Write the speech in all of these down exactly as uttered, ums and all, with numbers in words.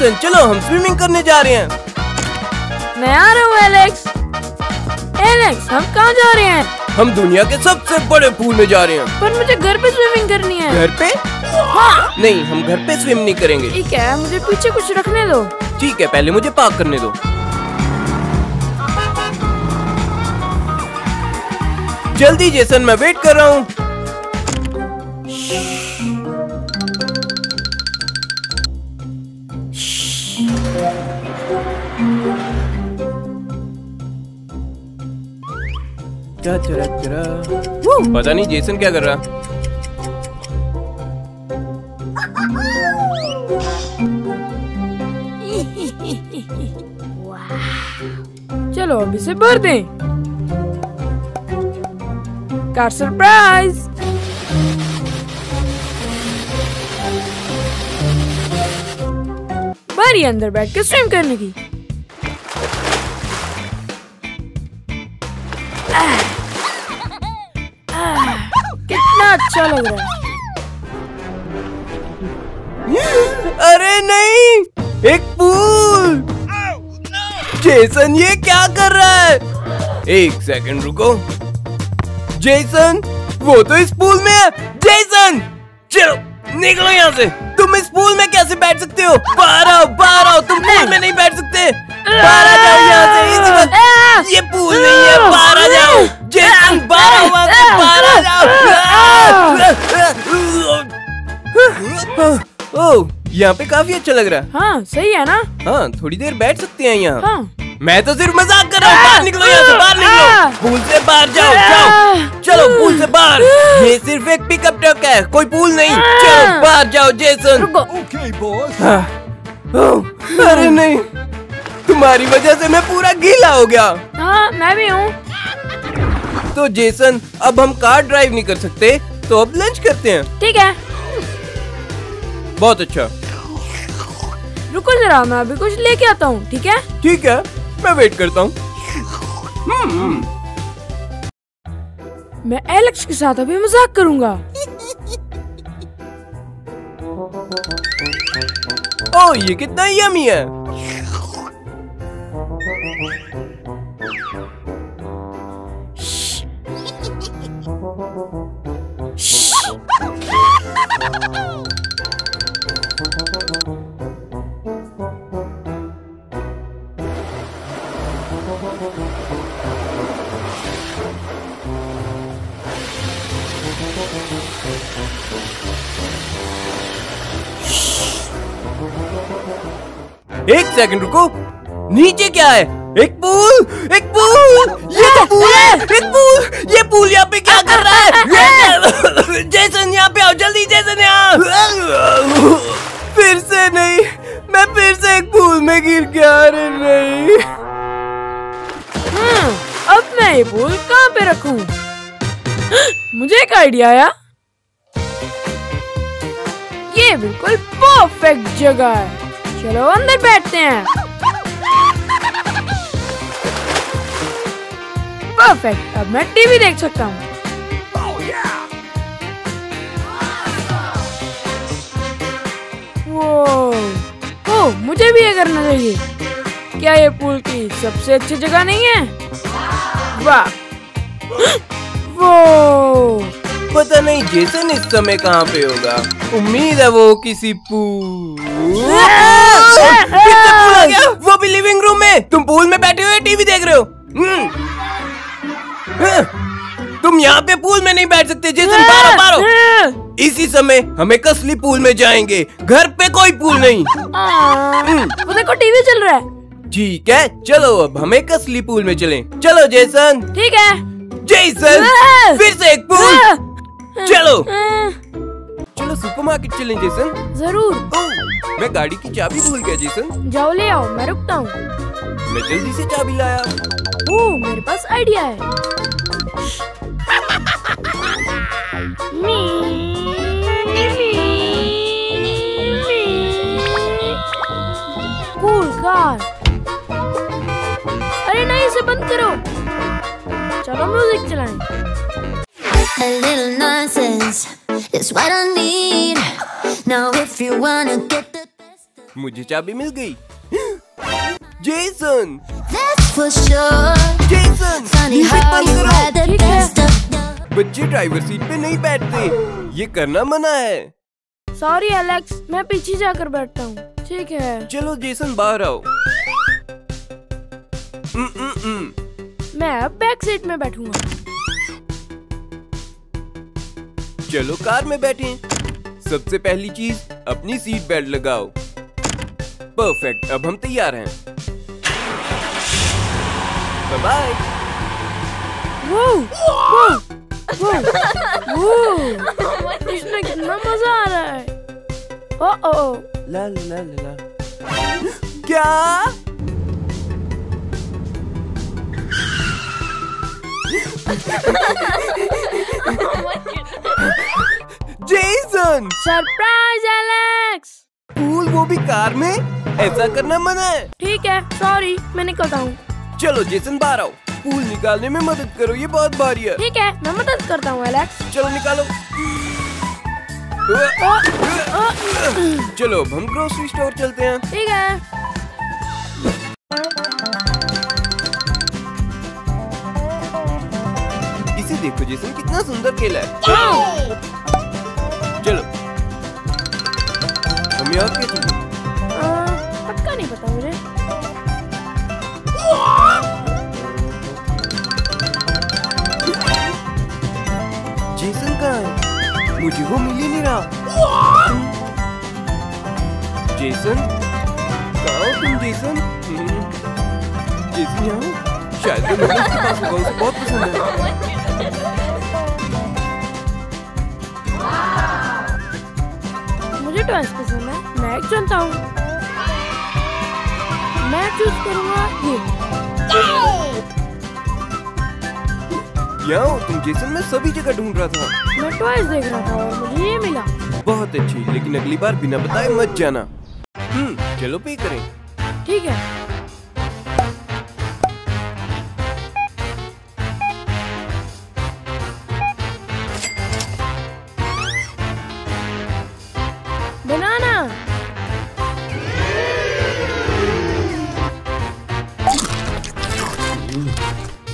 हसन, चलो हम स्विमिंग करने जा रहे हैं। मैं आ रहा हूँ एलेक्स। एलेक्स, हम कहाँ जा रहे हैं? हम दुनिया के सबसे बड़े पूल में जा रहे हैं। पर मुझे घर पे स्विमिंग करनी है। घर पे? हाँ। नहीं, हम घर पे स्विम नहीं करेंगे। ठीक है, मुझे पीछे कुछ रखने दो। ठीक है, पहले मुझे पार्क करने दो। जल्दी जेसन, मैं वेट कर रहा हूँ। पता नहीं जेसन क्या कर रहा। चलो अब इसे भर दें। Car surprise. बारी अंदर बैठ के स्विम करने की। कितना अच्छा लग रहा है। अरे नहीं, एक पूल। जेसन, ये क्या कर रहा है? एक सेकंड रुको। जेसन, वो तो इस पूल में है। जेसन, चलो निकलो यहाँ से। तुम इस पूल में कैसे बैठ सकते हो? बाहर आओ, बाहर आओ। तुम पूल में नहीं बैठ सकते। बाहर आ जाओ यहाँ से इस वक्त। ये पूल नहीं है, बाहर आ जाओ। जेसन, बाहर आओ, बाहर आ जाओ। ओह, यहाँ पे काफी अच्छा लग रहा है। हाँ, सही है ना? हाँ, थोड़ी देर बैठ सकते हैं यहाँ। हाँ। मैं तो सिर्फ मजाक कर रहा हूँ। बाहर निकलो यहाँ से, बाहर निकलो। पूल से बाहर जाओ, जाओ। चलो पूल से बाहर। ये सिर्फ एक पिकअप ट्रक है, कोई पूल नहीं। चलो बाहर जाओ जेसन। Okay boss. अरे नहीं, तुम्हारी वजह से मैं पूरा गीला हो गया। हाँ, मैं भी हूँ। तो जेसन, अब हम कार ड्राइव नहीं कर सकते, तो अब लंच करते हैं। ठीक है, बहुत अच्छा। रुको जरा, मैं अभी कुछ लेके आता हूँ। ठीक है? ठीक है, मैं वेट करता हूँ। मैं एलेक्स के साथ अभी मजाक करूंगा। ओह, ये कितना यमी है। एक सेकंड रुको, नीचे क्या है? एक पूल, एक पूल। ये तो पूल है, एक पूल। ये पूल यहाँ पे क्या कर रहा है? जेसन, यहाँ पे आओ जल्दी। जेसन, यहाँ फिर से नहीं, मैं फिर से एक पूल में गिर गया। अरे नहीं, अब मैं ये पूल कहाँ पे रखूं? मुझे एक आइडिया आया। ये बिल्कुल परफेक्ट जगह है। चलो अंदर बैठते हैं। परफेक्ट, अब मैं टीवी देख सकता हूँ। oh, yeah. वो, ओ, मुझे भी ये करना चाहिए। क्या ये पूल की सबसे अच्छी जगह नहीं है? वाह। वो पता नहीं जेसन इस समय कहाँ पे होगा। उम्मीद है वो किसी पूल। पूल आ गया, वो भी लिविंग रूम में। तुम पूल में बैठे हुए टीवी देख रहे हो। तुम यहाँ पे पूल में नहीं बैठ सकते जेसन। बारो बारो। इसी समय हम एक असली पूल में जाएंगे। घर पे कोई पूल नहीं। वो देखो, टीवी चल रहा है। ठीक है, चलो अब हम एक असली पूल में चलें। चलो जेसन। ठीक है जेसन, फिर से एक पूल। चलो चलो सुपरमार्केट चलें जेसन। जरूर। ओ, मैं गाड़ी की चाबी भूल गया जेसन। जाओ ले आओ, मैं रुकता हूँ। मैं जल्दी से चाबी लाया। ओ, मेरे पास आइडिया है। Cool car. अरे नहीं, इसे बंद करो। चलो म्यूजिक चलाएं। A little nonsense is what I need. Now if you wanna get the मुझे चाबी मिल गई। जेसन जेसन बच्चे ड्राइवर सीट पे नहीं बैठते, ये करना मना है। सॉरी एलेक्स, मैं पीछे जाकर बैठता हूँ। ठीक है चलो जेसन बाहर आओ। न, न, न। मैं अब बैक सीट में बैठूंगा। चलो कार में बैठें। सबसे पहली चीज अपनी सीट बेल्ट लगाओ। परफेक्ट, अब हम तैयार हैं। Bye bye. वो, वो, वो, वो, इसमें कितना मजा आ रहा है। ओ ओ, ओ। ला ला ला। क्या जेसन! Surprise Alex. पूल वो भी कार में? ऐसा करना मना है। ठीक है सॉरी, मैं निकलता हूँ। चलो जेसन बाहर आओ, पूल निकालने में मदद करो, ये बहुत भारी है। ठीक है मैं मदद करता हूँ एलेक्स। चलो निकालो। ओ, ओ, ओ, चलो अब हम ग्रोसरी स्टोर चलते हैं। ठीक है। देखो जेसन कितना सुंदर केला है। चलो हम और क्या चीज़? पक्का नहीं पता मुझे। जेसन कहाँ है? मुझे वो मिल ही नहीं रहा। जेसन कहाँ हो तुम? जेसन जेसन यहाँ? शायद तो मुझे इसके पास होगा, उसे बहुत पसंद है। मुझे ट्वाइस पसंद है। मैं एक चुनता हूँ। मैं चूज करूँगा ये। क्या हो तुम जेसन? मैं सभी जगह ढूंढ रहा था। मैं ट्वाइस देख रहा था और मुझे ये मिला। बहुत अच्छी, लेकिन अगली बार बिना बताए मत जाना। हम्म, चलो पे करें। ठीक है।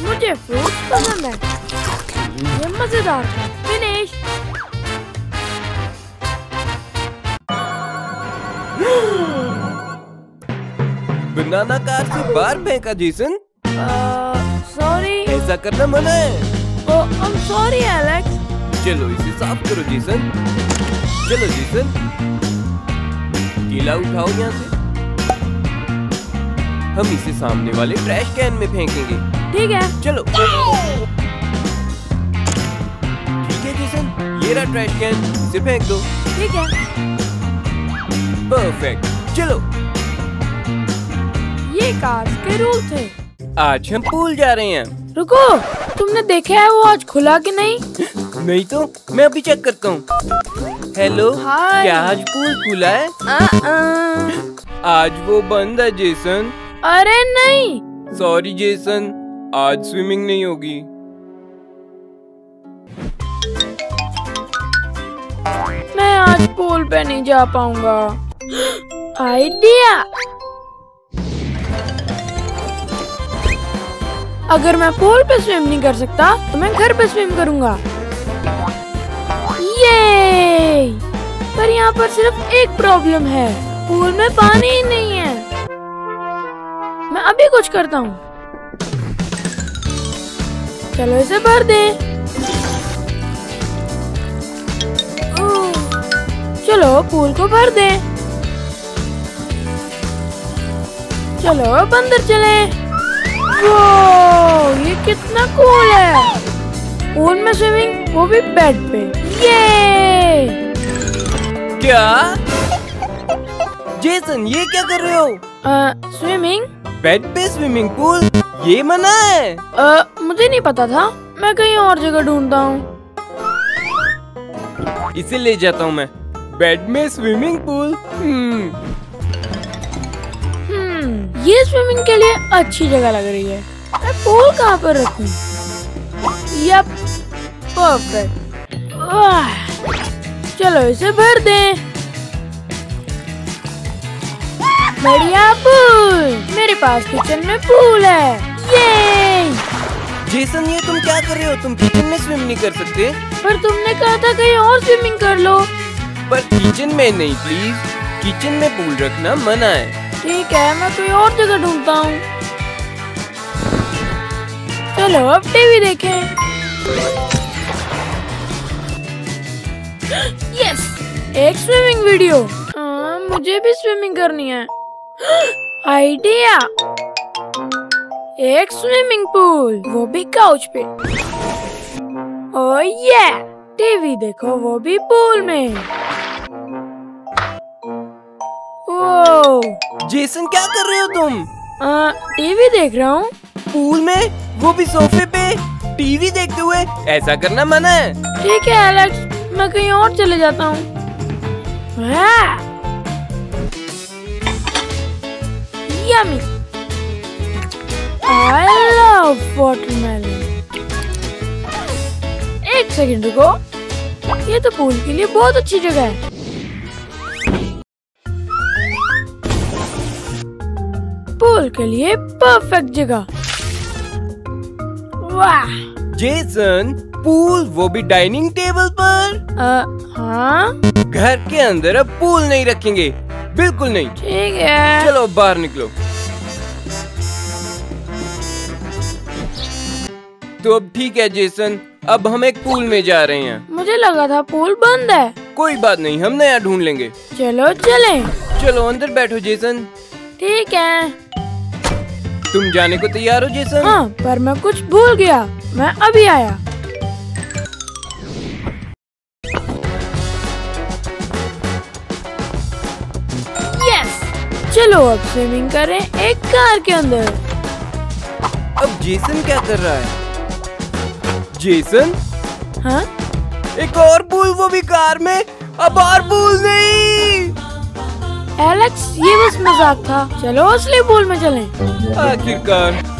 मुझे फ्रूट पसंद है, ये मजेदार है। फिनिश। बनाना कार से बाहर फेंका जेसन। सॉरी, ऐसा करना मना है। Oh I am sorry Alex. चलो इसे साफ करो जेसन। चलो जेसन केला उठाओ यहाँ से। हम इसे सामने वाले ट्रैश कैन में फेंकेंगे। ठीक है चलो। ठीक है जेसन, ये रहा ट्रैश कैन, इसे फेंक दो। ठीक है परफेक्ट। चलो ये कार के रूल थे। आज हम पूल जा रहे हैं। रुको, तुमने देखा है वो आज खुला कि नहीं? नहीं तो मैं अभी चेक करता हूँ। हेलो, क्या आज पूल खुला है? आ, आ। आज वो बंद है जेसन। अरे नहीं, सॉरी जेसन, आज स्विमिंग नहीं होगी। मैं आज पूल पे नहीं जा पाऊंगा। आइडिया, अगर मैं पूल पे स्विम नहीं कर सकता तो मैं घर पे स्विम करूंगा। ये पर यहाँ पर सिर्फ एक प्रॉब्लम है, पूल में पानी ही नहीं है। मैं अभी कुछ करता हूँ। चलो इसे भर दे। चलो पूल को भर दे। चलो अब अंदर चले। वो ये कितना कूल है, पूल में स्विमिंग, वो भी बेड पे। ये क्या जेसन, ये क्या कर रहे हो? आ, स्विमिंग बेड पे स्विमिंग पूल, ये मना है। आ, मुझे नहीं पता था, मैं कहीं और जगह ढूंढता हूँ। इसे ले जाता हूँ मैं। बेड में स्विमिंग पूल, हम्म हम्म, ये स्विमिंग के लिए अच्छी जगह लग रही है। मैं पूल कहाँ पर रखूँ? Yup, perfect. चलो इसे भर दें। बढ़िया पूल, मेरे पास किचन में पूल है। ये जेसन, ये तुम क्या कर रहे हो? तुम किचन में स्विम नहीं कर सकते। पर तुमने कहा था कहीं और स्विमिंग कर लो। पर किचन में नहीं, प्लीज। किचन में पूल रखना मना है। ठीक है, मैं कोई और जगह ढूंढता हूँ। चलो अब टीवी देखें। यस, एक स्विमिंग वीडियो। आ, मुझे भी स्विमिंग करनी है। आइडिया, एक स्विमिंग पूल, वो भी काउच पे। ओ ये टीवी देखो, वो भी पूल में। ओ जेसन, क्या कर रहे हो तुम? आ, टीवी देख रहा हूँ। पूल में, वो भी सोफे पे टीवी देखते हुए? ऐसा करना मना है। ठीक है एलेक्स, मैं कहीं और चले जाता हूँ। Yummy, I love watermelon। एक सेकंड रुको, ये तो पूल के लिए बहुत अच्छी जगह है। पूल के लिए परफेक्ट जगह। वाह जेसन, पूल, वो भी डाइनिंग टेबल पर। आ, हाँ, घर के अंदर अब पूल नहीं रखेंगे, बिल्कुल नहीं। ठीक है, चलो बाहर निकलो। तो अब ठीक है जेसन, अब हम एक पूल में जा रहे हैं। मुझे लगा था पूल बंद है। कोई बात नहीं, हम नया ढूंढ लेंगे। चलो चलें। चलो अंदर बैठो जेसन। ठीक है, तुम जाने को तैयार हो जेसन? हाँ, पर मैं कुछ भूल गया। मैं अभी आया। चलो अब स्विमिंग करें एक कार के अंदर। अब जेसन क्या कर रहा है? जेसन? हाँ? एक और पूल, वो भी कार में। अब और पूल नहीं। एलेक्स, ये बस मजाक था। चलो असली पूल में चलें। आखिरकार।